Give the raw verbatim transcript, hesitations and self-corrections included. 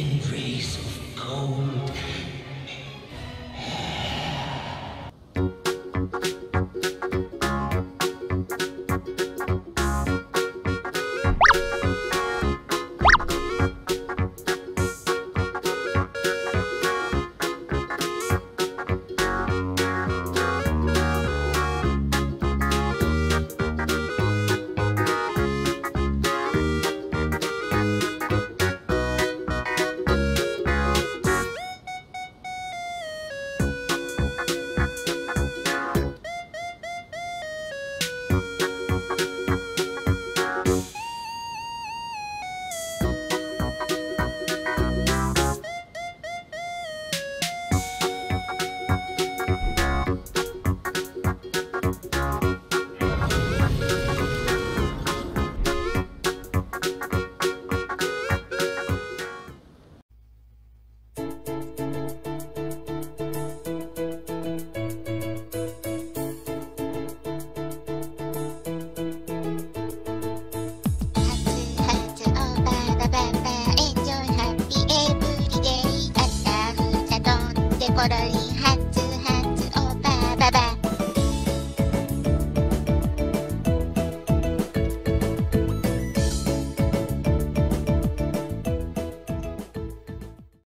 embrace of gold. What are you?